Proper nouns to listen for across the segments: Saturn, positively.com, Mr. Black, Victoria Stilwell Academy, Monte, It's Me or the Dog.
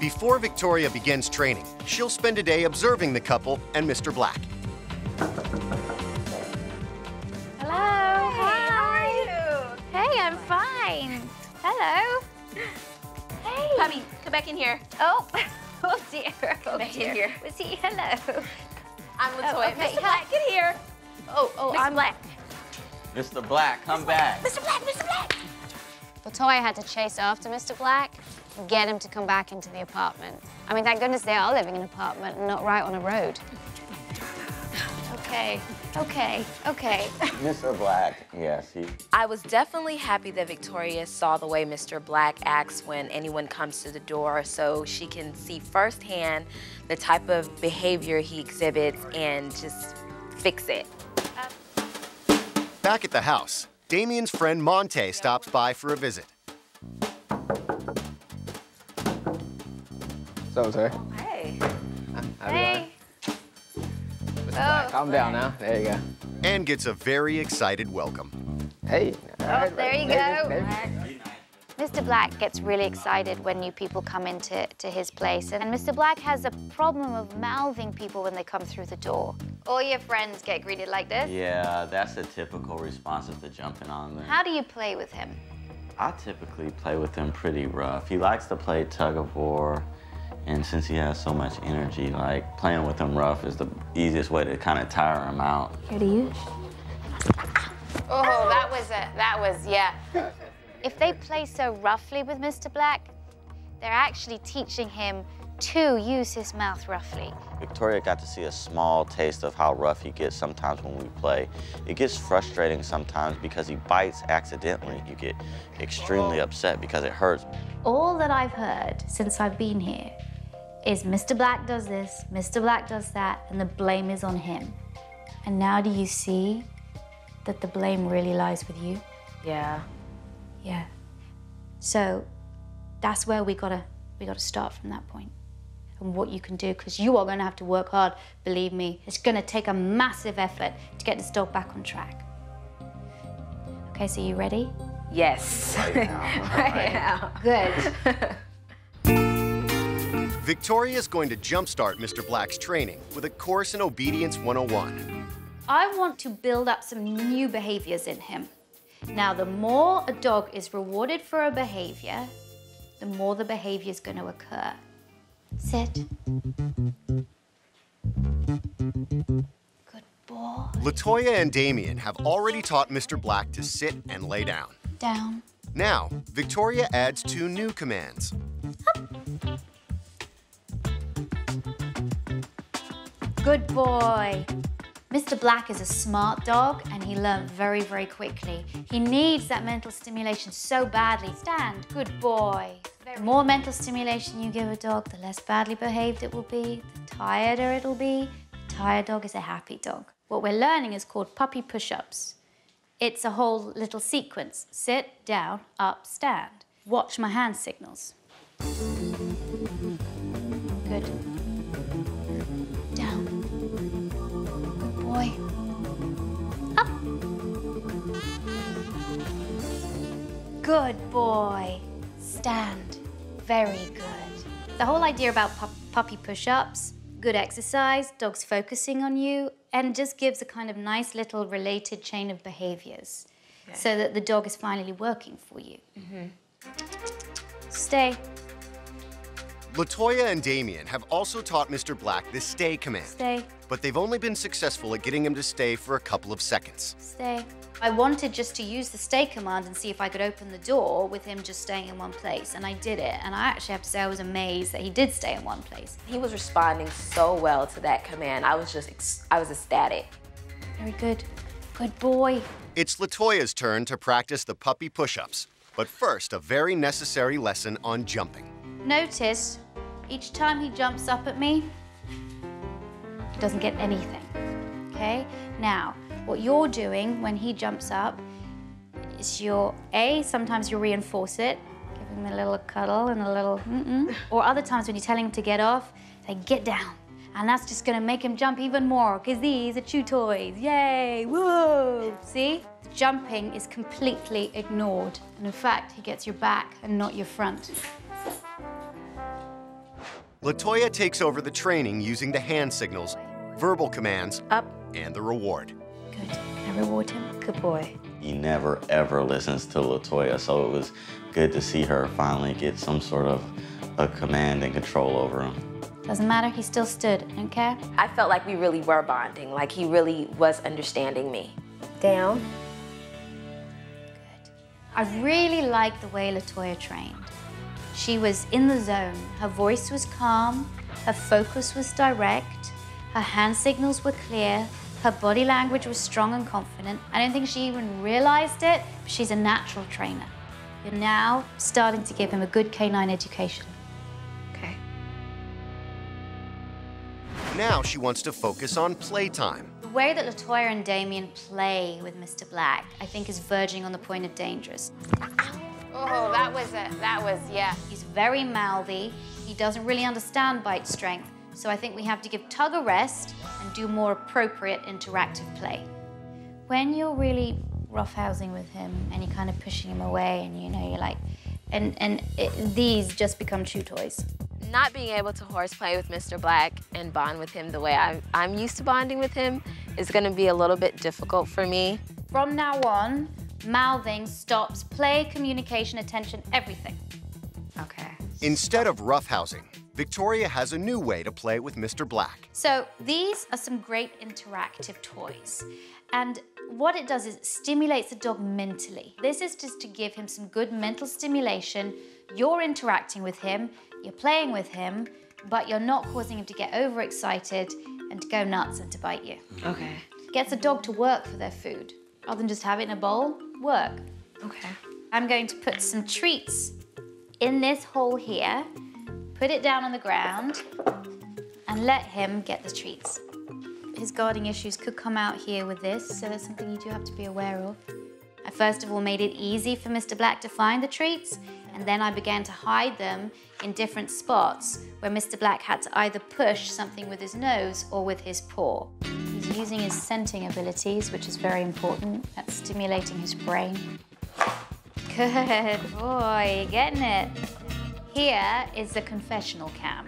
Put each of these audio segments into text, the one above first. Before Victoria begins training, she'll spend a day observing the couple and Mr. Black. Hello. Hi. How are you? Hey, I'm fine. Hello. Hey. Puppy, come back in here. Oh. Oh dear. Come back in here. Was he? Hello. I'm Latoya. Okay. Mr. Black, get here. Oh, I'm Black. Mr. Black, come back. Mr. Black, Mr. Black. Latoya had to chase after Mr. Black. Get him to come back into the apartment. I mean, thank goodness they are living in an apartment and not right on a road. Okay. Mr. Black, yes, I was definitely happy that Victoria saw the way Mr. Black acts when anyone comes to the door, so she can see firsthand the type of behavior he exhibits and just fix it. Back at the house, Damien's friend Monte stops by for a visit. So, sir. Oh, hey. Hey. Calm down now. There you go. And gets a very excited welcome. Hey. Right, there you go. Maybe. Mr. Black gets really excited when new people come into his place. And Mr. Black has a problem of mouthing people when they come through the door. All your friends get greeted like this? Yeah, that's a typical response if they're jumping on them. How do you play with him? I typically play with him pretty rough. He likes to play tug of war. And since he has so much energy, like, playing with him rough is the easiest way to kind of tire him out. Here to you. Oh, yeah. If they play so roughly with Mr. Black, they're actually teaching him to use his mouth roughly. Victoria got to see a small taste of how rough he gets sometimes when we play. It gets frustrating sometimes because he bites accidentally. You get extremely upset because it hurts. All that I've heard since I've been here is Mr. Black does this, Mr. Black does that, and the blame is on him. And now do you see that the blame really lies with you? Yeah. Yeah. So that's where we gotta start from that point. And what you can do, because you are gonna have to work hard, believe me. It's gonna take a massive effort to get this dog back on track. Okay, so you ready? Yes. Right now. Good. Victoria's going to jumpstart Mr. Black's training with a course in Obedience 101. I want to build up some new behaviors in him. Now, the more a dog is rewarded for a behavior, the more the behavior is going to occur. Sit. Good boy. Latoya and Damien have already taught Mr. Black to sit and lay down. Down. Now, Victoria adds two new commands. Up. Good boy. Mr. Black is a smart dog and he learned very, very quickly. He needs that mental stimulation so badly. Stand. Good boy. The more mental stimulation you give a dog, the less badly behaved it will be, the tireder it'll be. A tired dog is a happy dog. What we're learning is called puppy push-ups. It's a whole little sequence. Sit, down, up, stand. Watch my hand signals. Good. Down. Good boy. Up. Good boy. Stand. Very good. The whole idea about puppy push-ups, good exercise, dogs focusing on you, and just gives a kind of nice little related chain of behaviors so that the dog is finally working for you. Stay. Latoya and Damien have also taught Mr. Black this stay command. Stay. But they've only been successful at getting him to stay for a couple of seconds. Stay. I wanted just to use the stay command and see if I could open the door with him just staying in one place, and I did it. And I actually have to say I was amazed that he did stay in one place. He was responding so well to that command. I was ecstatic. Very good. Good boy. It's Latoya's turn to practice the puppy push-ups, but first, a very necessary lesson on jumping. Notice, each time he jumps up at me, he doesn't get anything, okay? Now, what you're doing when he jumps up is you're, A, sometimes you reinforce it, give him a little cuddle and a little or other times when you're telling him to get off, say, get down. And that's just gonna make him jump even more, because these are chew toys, yay, whoa. See? Jumping is completely ignored. And in fact, he gets your back and not your front. LaToya takes over the training using the hand signals, verbal commands, up, and the reward. Good. I reward him. Good boy. He never, ever listens to LaToya, so it was good to see her finally get some sort of a command and control over him. Doesn't matter. He still stood, okay? I felt like we really were bonding, like he really was understanding me. Down. Good. I really liked the way LaToya trained. She was in the zone. Her voice was calm. Her focus was direct. Her hand signals were clear. Her body language was strong and confident. I don't think she even realized it, but she's a natural trainer. You're now starting to give him a good canine education. Okay. Now she wants to focus on playtime. The way that LaToya and Damien play with Mr. Black, I think, is verging on the point of dangerous. Oh, yeah. He's very mouthy. He doesn't really understand bite strength. So I think we have to give Tug a rest and do more appropriate interactive play. When you're really roughhousing with him and you're kind of pushing him away and you know, you're like, these just become chew toys. Not being able to horseplay with Mr. Black and bond with him the way I'm used to bonding with him is gonna be a little bit difficult for me. From now on, mouthing stops play, communication, attention, everything. Okay. Instead of roughhousing, Victoria has a new way to play with Mr. Black. So these are some great interactive toys. And what it does is it stimulates the dog mentally. This is just to give him some good mental stimulation. You're interacting with him, you're playing with him, but you're not causing him to get overexcited and to go nuts and to bite you. Okay. Gets a dog to work for their food. Rather than just have it in a bowl, work. Okay. I'm going to put some treats in this hole here, put it down on the ground, and let him get the treats. His guarding issues could come out here with this, so that's something you do have to be aware of. I first of all made it easy for Mr. Black to find the treats, and then I began to hide them in different spots where Mr. Black had to either push something with his nose or with his paw. He's using his scenting abilities, which is very important. That's stimulating his brain. Good boy, you're getting it. Here is the confessional cam.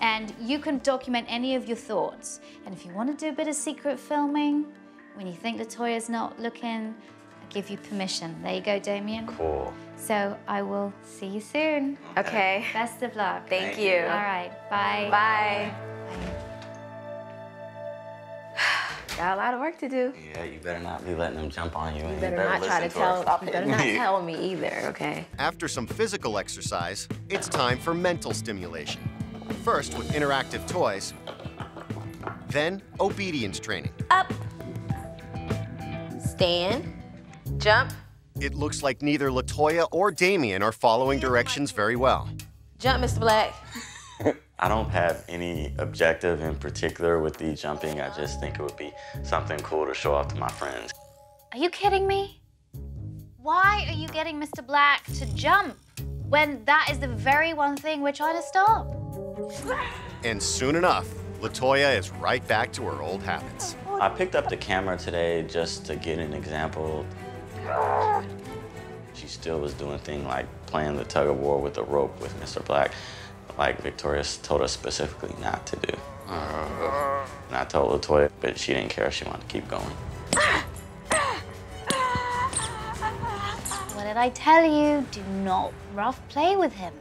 And you can document any of your thoughts. And if you want to do a bit of secret filming, when you think LaToya's not looking, I give you permission. There you go, Damien. Cool. So I will see you soon. Okay. Best of luck. Thank you. All right, bye. Bye. Got a lot of work to do. Yeah, you better not be letting them jump on you. You better not try to tell. You better not tell me either, okay? After some physical exercise, it's time for mental stimulation. First with interactive toys, then obedience training. Up, stand, jump. It looks like neither LaToya or Damien are following directions very well. Jump, Mr. Black. I don't have any objective in particular with the jumping. I just think it would be something cool to show off to my friends. Are you kidding me? Why are you getting Mr. Black to jump when that is the very one thing we're trying to stop? And soon enough, LaToya is right back to her old habits. I picked up the camera today just to get an example. She still was doing things like playing the tug-of-war with the rope with Mr. Black, like Victoria told us specifically not to do. And I told LaToya, but she didn't care. She wanted to keep going. What did I tell you? Do not rough play with him.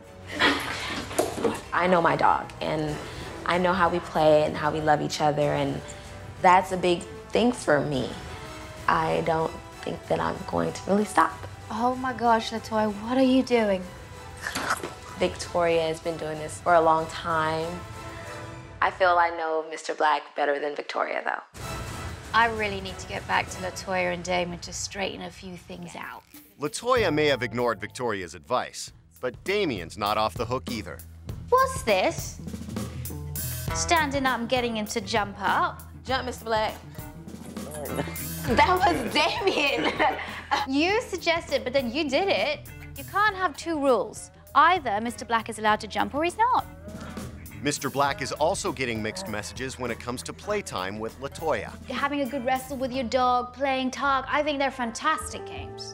I know my dog, and I know how we play and how we love each other, and that's a big thing for me. I don't think that I'm going to really stop. Oh my gosh, LaToya, what are you doing? Victoria has been doing this for a long time. I feel I know Mr. Black better than Victoria, though. I really need to get back to LaToya and Damien to straighten a few things out. LaToya may have ignored Victoria's advice, but Damien's not off the hook either. What's this? Standing up and getting him to jump up. Jump, Mr. Black. That was Damien. You suggested, but then you did it. You can't have two rules. Either Mr. Black is allowed to jump or he's not. Mr. Black is also getting mixed messages when it comes to playtime with LaToya. Having a good wrestle with your dog, playing tug, I think they're fantastic games.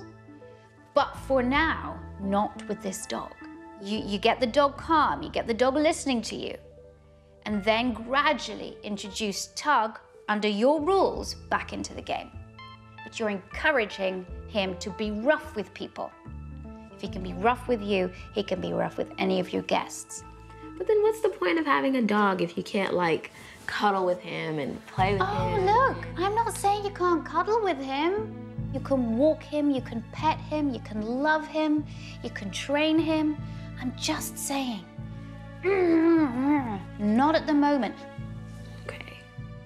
But for now, not with this dog. You get the dog calm, you get the dog listening to you, and then gradually introduce Tug under your rules back into the game. But you're encouraging him to be rough with people. If he can be rough with you, he can be rough with any of your guests. But then what's the point of having a dog if you can't, like, cuddle with him and play with him? Oh, look, I'm not saying you can't cuddle with him. You can walk him, you can pet him, you can love him, you can train him. I'm just saying, not at the moment. Okay.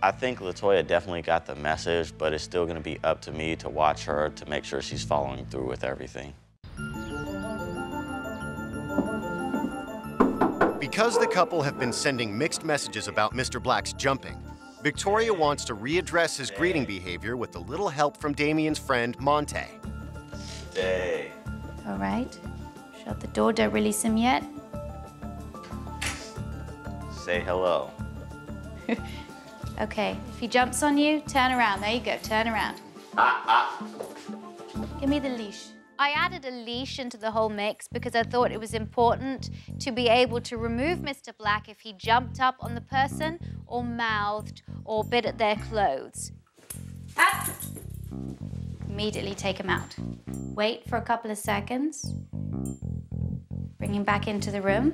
I think LaToya definitely got the message, but it's still gonna be up to me to watch her to make sure she's following through with everything. Because the couple have been sending mixed messages about Mr. Black's jumping, Victoria wants to readdress his greeting behavior with a little help from Damien's friend, Monte. Stay. All right. Shut the door, don't release him yet. Say hello. Okay, if he jumps on you, turn around. There you go, turn around. Give me the leash. I added a leash into the whole mix because I thought it was important to be able to remove Mr. Black if he jumped up on the person or mouthed or bit at their clothes. Up! Immediately take him out. Wait for a couple of seconds. Bring him back into the room.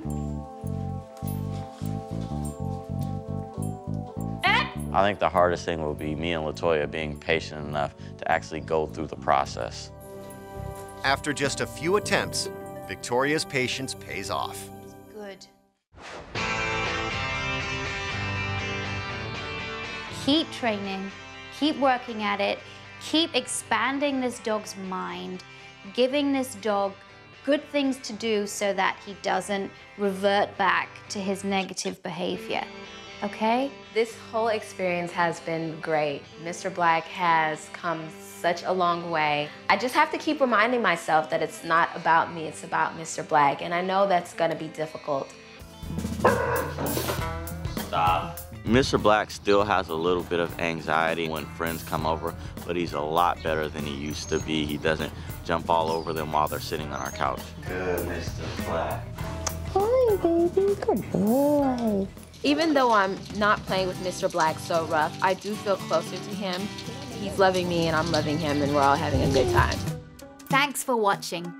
I think the hardest thing will be me and LaToya being patient enough to actually go through the process. After just a few attempts, Victoria's patience pays off. Good. Keep training, keep working at it, keep expanding this dog's mind, giving this dog good things to do so that he doesn't revert back to his negative behavior, okay? This whole experience has been great. Mr. Black has come such a long way. I just have to keep reminding myself that it's not about me, it's about Mr. Black, and I know that's gonna be difficult. Stop. Mr. Black still has a little bit of anxiety when friends come over, but he's a lot better than he used to be. He doesn't jump all over them while they're sitting on our couch. Good, Mr. Black. Hi, baby, good boy. Even though I'm not playing with Mr. Black so rough, I do feel closer to him. He's loving me and I'm loving him and we're all having a good time. Thanks for watching.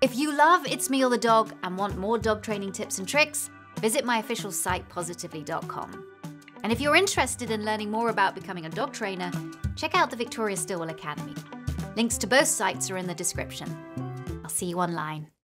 If you love It's Me or the Dog and want more dog training tips and tricks, visit my official site, positively.com. And if you're interested in learning more about becoming a dog trainer, check out the Victoria Stilwell Academy. Links to both sites are in the description. I'll see you online.